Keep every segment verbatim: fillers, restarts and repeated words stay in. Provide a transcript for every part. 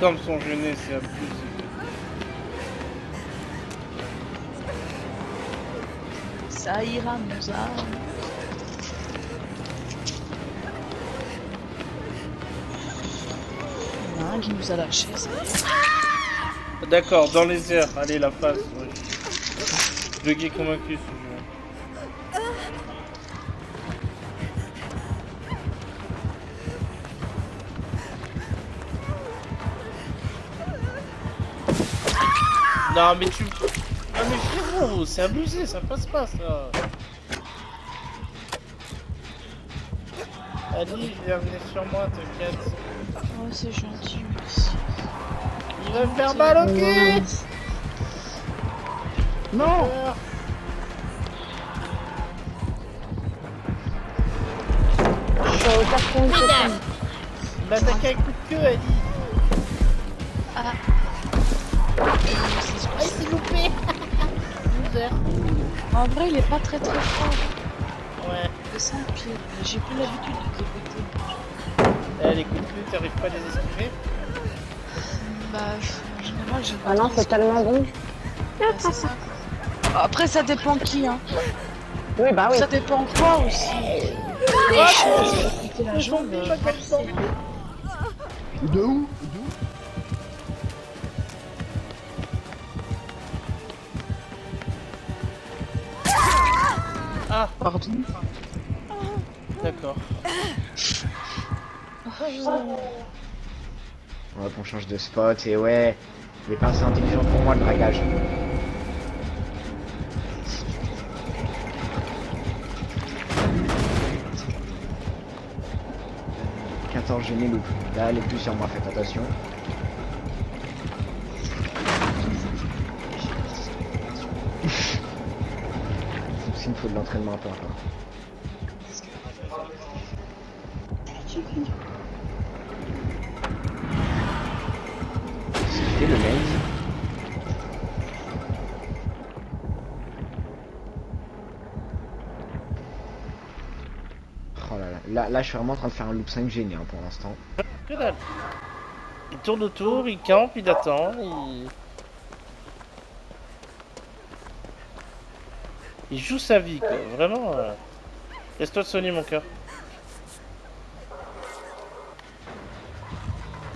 Comme sont gênés, c'est abusé. Ça ira, nous a. Il y en a un qui nous a lâché, ça. D'accord, dans les airs. Allez, la face. Ouais. Je suis convaincu. Non mais tu... Non mais frérot, c'est abusé, ça passe pas ça. Allez, viens venir sur moi, t'inquiète. Oh c'est gentil, merci. Il va me faire mal au cul. Non. Je suis au carton, je suis... Il m'a attaqué un coup de queue, Annie. Ah. Ah, il s'est loupé. En vrai, il est pas très très fort. Ouais. C'est ça le pire. J'ai plus l'habitude de débuter. Eh, les coups de cul, t'arrives pas à les esquiver? Bah, en général, j'ai pas. Ah non, c'est tellement bon. Ah, c'est ça. Après, ça dépend qui, hein. Oui, bah oui. Ça dépend quoi aussi. C'est la jambe. De où? Ah, pardon. D'accord. On va qu'on change de spot et ouais, mais pas assez intelligent pour moi le dragage. quatorze gênés loup. Là elle est plus sur moi, faites attention. Il me faut de l'entraînement à part. C'était le mail. Oh là là. Là, là je suis vraiment en train de faire un loop cinq génial pour l'instant. Que dalle. Il tourne autour, il campe, il attend, il... Il joue sa vie, quoi. Vraiment. Euh... Laisse-toi te soigner, mon cœur.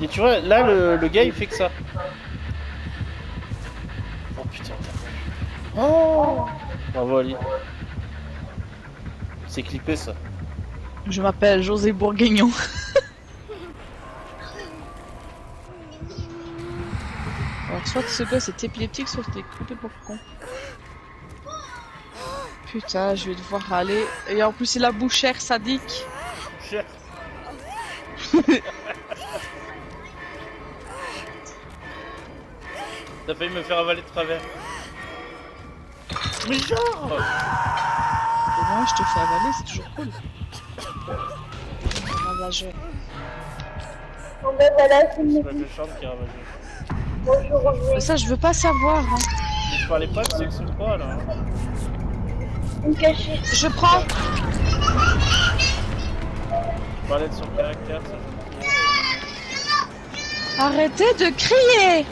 Et tu vois, là, le, le gars, il fait que ça. Oh putain. Oh. Bravo, Ali. C'est clippé, ça. Je m'appelle José Bourguignon. Alors, soit ce gars, c'est épileptique, soit c'était coupé pour con. Putain, je vais devoir aller. Et en plus, il a bouchère sadique. Bouchère. T'as failli me faire avaler de travers. Mais genre. Moi, ouais, je te fais avaler, c'est toujours cool. Ravageur. On va avaler. C'est le champ qui est ravageur. Mais ça, je veux pas savoir. Hein. Mais je parlais pas de sexe ou quoi là. Je prends. Je parlais de son caractère, ça je... Arrêtez de crier.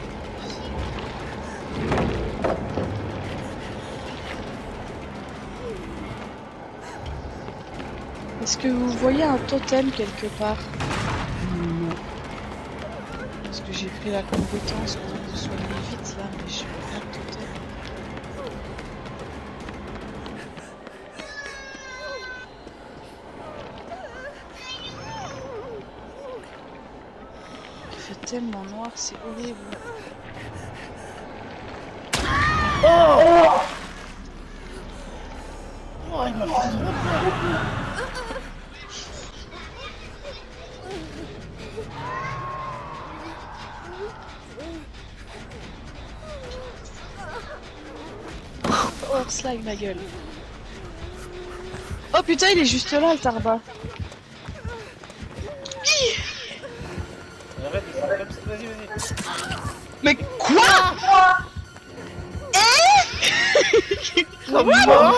Est-ce que vous voyez un totem quelque part? Non. Parce que j'ai pris la compétence pour que vous soyez vite là, mais je... Tellement noir, c'est horrible. Oh, oh, oh, il m'a fait trop peur. Oh, slime ma gueule. Oh putain, il est juste là le tarba. Mais quoi? Eh? Comment?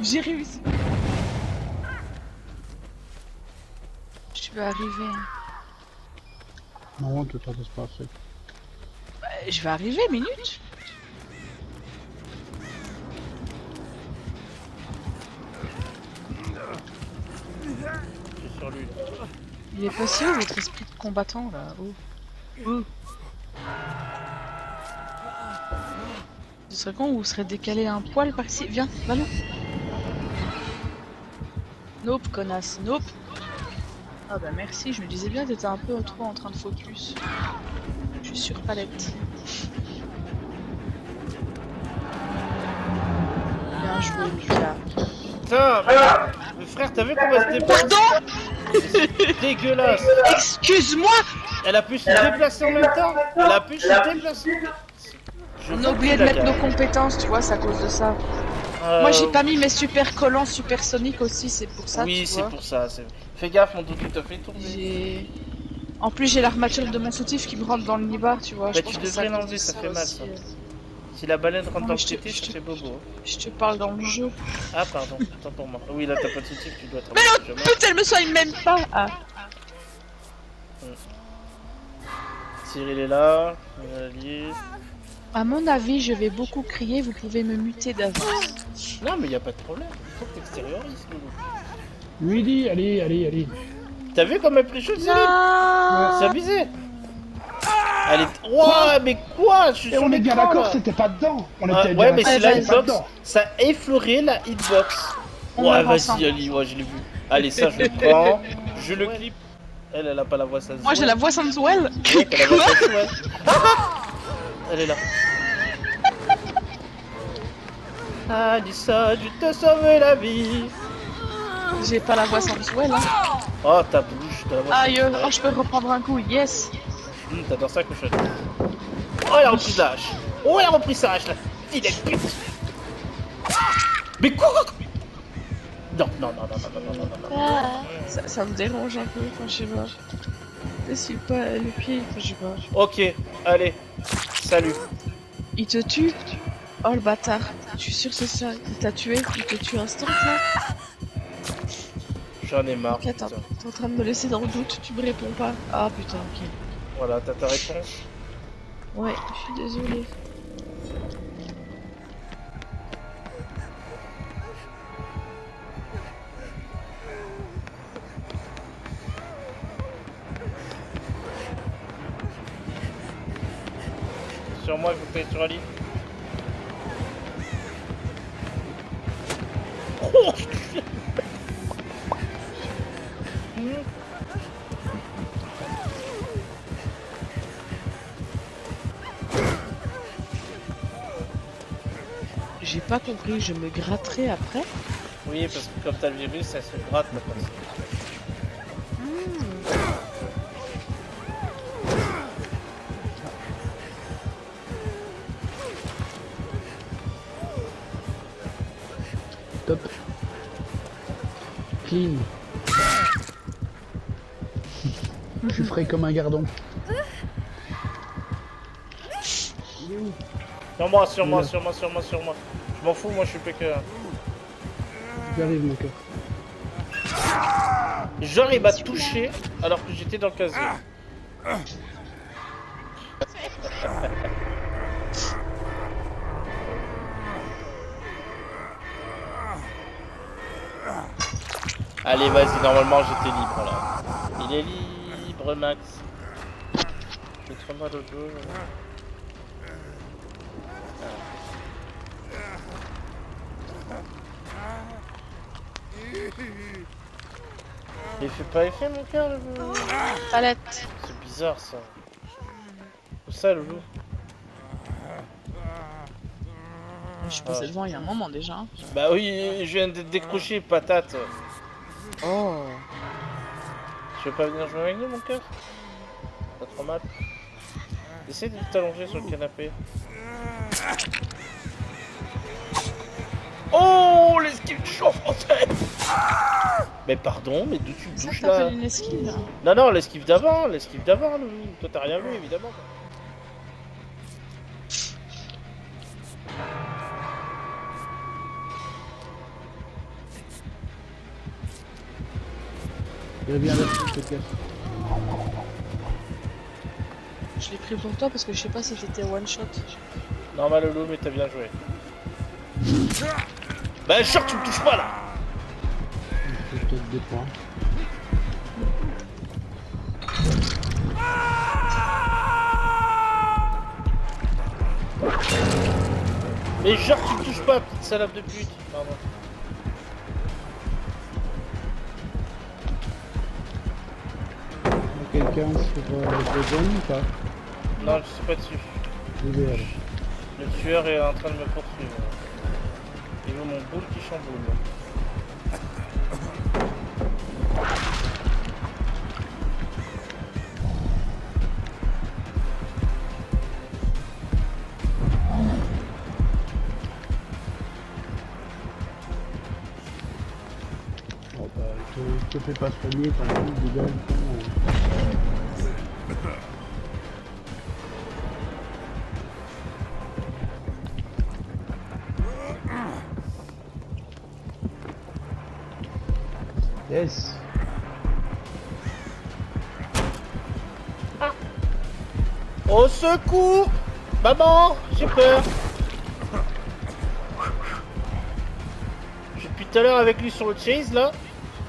J'ai réussi. Je vais arriver. Non, tu t'en passes pas après. Bah, je vais arriver, minute. Sur lui, là. Il est passé où votre esprit de combattant là? Oh. Oh. Ce serait con ou vous serez décalé un poil par ici. Viens, va là. Nope, connasse, nope. Ah bah merci, je me disais bien que t'étais un peu trop en train de focus. Je suis sur palette. Bien joué, Lucas. Putain, mais frère, t'as vu comment elle se déplace? Pardon. Dégueulasse. Excuse-moi. Elle a pu se déplacer en même temps. Elle a pu se déplacer. On a oublié de mettre nos compétences, tu vois, c'est à cause de ça. Euh... Moi j'ai pas mis mes super collants supersoniques aussi, c'est pour ça. Oui, c'est pour ça. Fais gaffe, mon doudou t'a fait tourner. En plus, j'ai l'armature de mon soutif qui me rentre dans le nibar, tu vois. Bah, je tu devrais l'enlever, ça, ça fait mal. Ça. Si la baleine rentre non, dans le tété, je te fais bobo. Hein. Je te parle dans le jeu. Ah, pardon, attends pour moi. Oui, là t'as pas de soutif, tu dois te. Mais l'autre pute, elle me soigne même pas. Ah. Hum. Cyril est là, on allié. À mon avis, je vais beaucoup crier, vous pouvez me muter d'avance. Non, mais y a pas de problème, faut que t'extériorises. Lui dit, allez, allez, allez. T'as vu comme elle pris chaud, Cyril? C'est abusé. Allez, ouah, mais quoi? Je suis sur les gars, d'accord, c'était pas dedans. On était ouais, mais c'est la hitbox. Ça a effleuré la hitbox. Ouais, vas-y, Ali, ouais, je l'ai vu. Allez, ça, je le prends, je le clip. Elle, elle a pas la voix sensuelle. Moi, j'ai la voix sensuelle. Ouais, t'as la voix sensuelle. Elle est là. Alissa, tu te sauves la vie. J'ai pas la voix sensuelle. Hein. Oh, ta bouche, t'as la voix. Aïe, oh, je peux reprendre un coup, yes. Mmh, t'adores ça, cochonne. Oh, elle a repris sa hache. Oh, elle a repris sa hache, là. Il est pute. Mais quoi? Non, non, non, non, non, non, non, non, non. Ah, ça, ça me dérange un peu quand je suis mort. T'essuie pas le pied quand je suis mort. Ok, allez. Salut. Il te tue? Oh le bâtard. Je suis sûr que c'est ça. Il t'a tué? Il te tue instant là? J'en ai marre. Okay, t'es en train de me laisser dans le doute, tu me réponds pas. Ah putain, ok. Voilà, t'as ta réponse? Ouais, je suis désolé. Sur moi, je vais sur Ali. Oh, j'ai pas compris, je me gratterai après? Oui, parce que comme t'as le virus, ça se gratte la personne. Clean. Je suis frais comme un gardon. Il est où? Sur moi, sur moi, sur moi, sur moi, sur moi. Je m'en fous, moi je suis P K. J'arrive mon cœur. J'arrive à toucher alors que j'étais dans le casier. Allez, vas-y, normalement j'étais libre là. Il est libre, Max. Je te remets le dos. Il fait pas effet, mon cœur, le loup. Palette. C'est bizarre ça. Où ça, le loup? Je suis passé devant il y a un moment déjà. Bah oui, je viens de décrocher, patate. Oh. Tu veux pas venir jouer avec nous, mon cœur? Pas trop mal. Essaye de t'allonger sur le canapé. Oh, l'esquive du champ français. Mais pardon, mais d'où tu me touches là? Une esquive, là. Non, non, l'esquive d'avant, l'esquive d'avant. Toi, t'as rien vu, évidemment. Il revient là, je te casse. Je l'ai pris pour toi parce que je sais pas si j'étais one shot. Normal Lolo, mais t'as bien joué. Bah short, tu me touches pas là. Peut-être deux points. Mais genre tu me touches pas, petite salope de pute. Pardon. Quelqu'un sur euh, le zone ou pas? Non, je suis pas dessus. Désolé. Le tueur est en train de me poursuivre. Il veut mon boule qui chamboule. Je te fais pas soigner par le coup de gamme. Yes. Ah. Au secours, maman, j'ai peur. Je suis depuis tout à l'heure avec lui sur le chase là.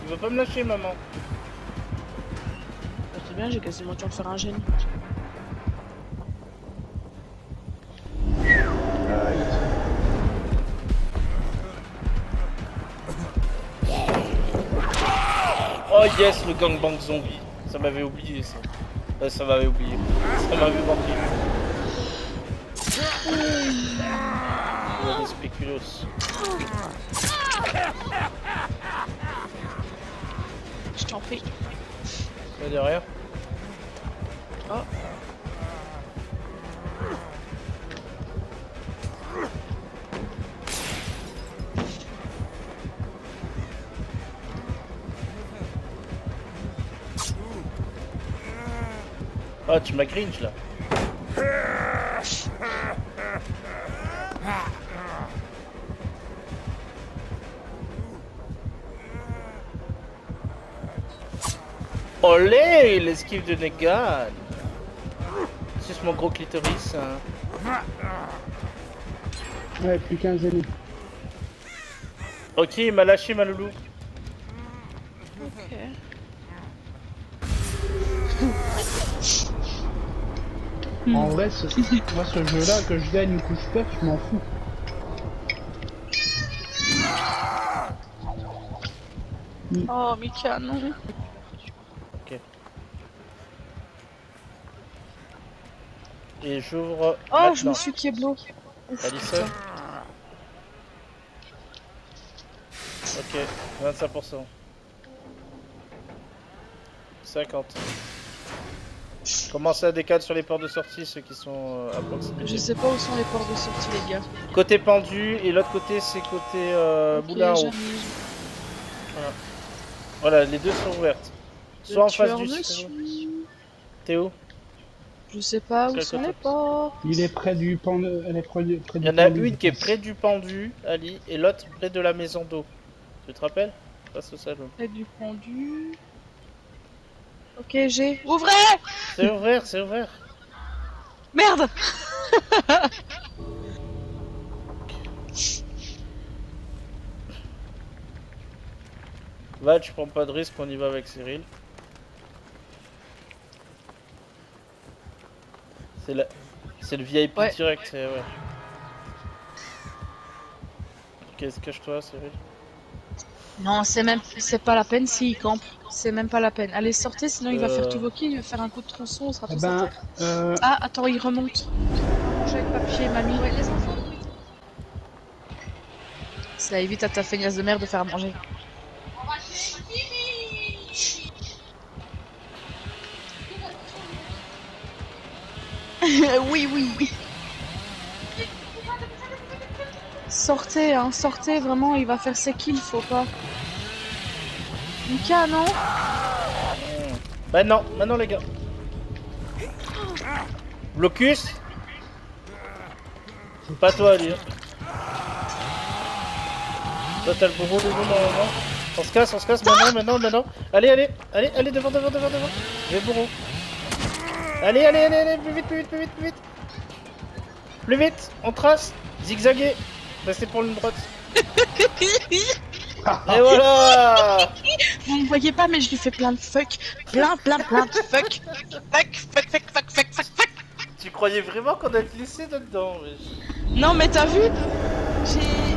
Il veut pas me lâcher, maman. Ah, c'est bien, j'ai cassé mon temps de faire un génie. Oh yes, le gangbang zombie. Ça m'avait oublié, ça. Ouais, ça m'avait oublié. Ça m'avait manqué. Oh, des spéculos. Je t'en prie. Là derrière. Oh. Ah, tu m'as cringe là. Olé, l'esquive de Negan. C'est juste mon gros clitoris. Hein. Ouais, plus quinze années. Ok, il m'a lâché ma loulou. Ok. En vrai, ce... moi ce jeu là, que je gagne ou que je perds, je m'en fous. Oh, Mika, non. Et j'ouvre. Oh, maintenant. Je me suis Kieblo. Alison. Ok, vingt-cinq pour cent. cinquante. Commencez à décaler sur les portes de sortie, ceux qui sont à proximité. Je sais pas où sont les portes de sortie, les gars. Côté pendu, et l'autre côté, c'est côté euh, okay, boulin. Voilà. Voilà, les deux sont ouvertes. Soit le en face du. Suis... T'es où? Je sais pas où sont les portes. Il est près du pendu. Elle est près du, près du Il y en a pendu. Une qui est près du pendu, Ali, et l'autre près de la maison d'eau. Tu te rappelles? Passe au salon. Près du pendu. Ok, j'ai. Ouvrez! C'est ouvert, c'est ouvert. Merde! Va, tu prends pas de risque, on y va avec Cyril. C'est la... le V I P ouais. Direct, ouais. Ok, cache-toi, Cyril. Non, c'est même... c'est pas la peine s'il campe. C'est même pas la peine. Allez, sortez, sinon euh... il va faire tout bloquer, il va faire un coup de tronçon, on sera tous ben, euh... Ah, attends, il remonte. J'ai avec papier, mamie. Ouais, les enfants. Ça évite à ta feignasse de merde de faire à manger. Oui, oui. Sortez, hein, sortez, vraiment, il va faire ses kills, faut pas. Mika, non? Bah non, maintenant les gars. Blocus? Pas toi, Ali. Toi, t'as le bobo de vous normalement. On se casse, on se casse, maintenant, maintenant, maintenant. Allez, allez, allez, allez, devant, devant, devant, devant. J'ai le bourreau. Allez, allez, allez, allez, plus vite, plus vite, plus vite, plus vite. Plus vite, on trace. Zigzaguer. Restez pour une droite. Et voilà. Vous me voyez pas, mais je lui fais plein de fuck. Plein, plein, plein de fuck. Fuck, fuck, fuck, fuck, fuck, fuck, fuck. Tu croyais vraiment qu'on allait te laisser là-dedans mais... Non, mais t'as vu. J'ai...